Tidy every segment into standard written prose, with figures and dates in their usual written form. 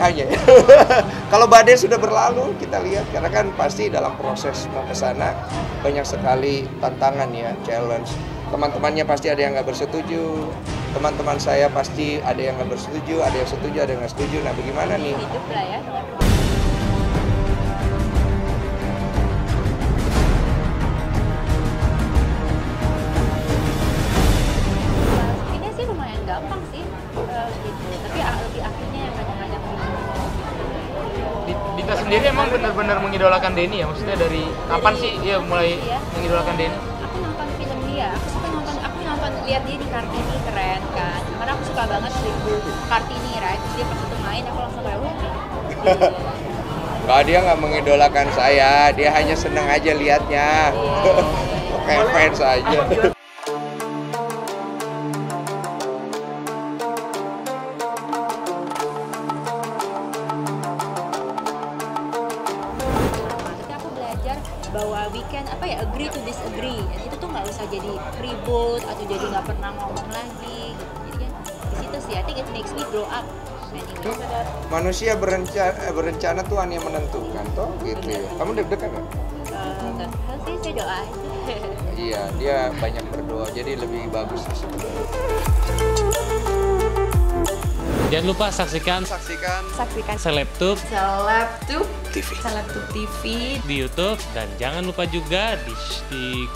hanya. Kalau badai sudah berlalu, kita lihat, karena kan pasti dalam proses mau ke sana banyak sekali tantangan ya, challenge. Teman-temannya pasti ada yang nggak bersetuju, teman-teman saya pasti ada yang nggak bersetuju, ada yang setuju, ada yang nggak setuju. Nah, bagaimana nih? Hidup lah ya. Pastinya sih lumayan gampang sih, gitu. Tapi lebih akhirnya yang kadang-kadang Dita sendiri emang benar-benar mengidolakan Deni ya? Maksudnya dari kapan sih ya mulai mengidolakan Deni? Aku nonton film dia, aku suka nonton, lihat dia di Kartini, keren kan. Karena aku suka banget lagu Kartini, right? Dia pas itu main, aku langsung kayak wah. Kalau dia nggak mengidolakan saya, dia hanya seneng aja liatnya. Kayak fans aja. Bahwa we can agree to disagree, dan itu tuh nggak usah jadi ribut atau jadi nggak pernah ngomong lagi. Jadi kan di situ sih, I think it makes me grow up. Manusia berencana Tuhan yang menentukan toh gitu ya. Kamu deg-degan nggak? Nggak, sih saya doa aja. Iya, dia banyak berdoa jadi lebih bagus sebenarnya. Jangan lupa saksikan SelebTubeTV di YouTube, dan jangan lupa juga di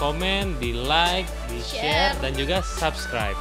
komen, di like, di share, dan juga subscribe.